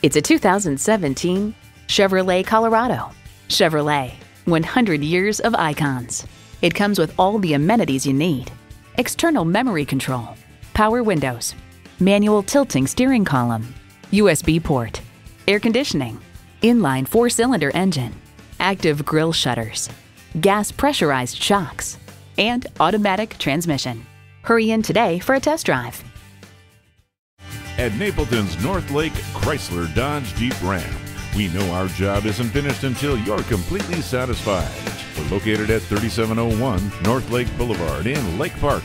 It's a 2017 Chevrolet Colorado. Chevrolet, 100 years of icons. It comes with all the amenities you need. External memory control, power windows, manual tilting steering column, USB port, air conditioning, inline 4-cylinder engine, active grille shutters, gas pressurized shocks, and automatic transmission. Hurry in today for a test drive. At Napleton's Northlake Chrysler Dodge Jeep Ram, we know our job isn't finished until you're completely satisfied. We're located at 3701 Northlake Boulevard in Lake Park.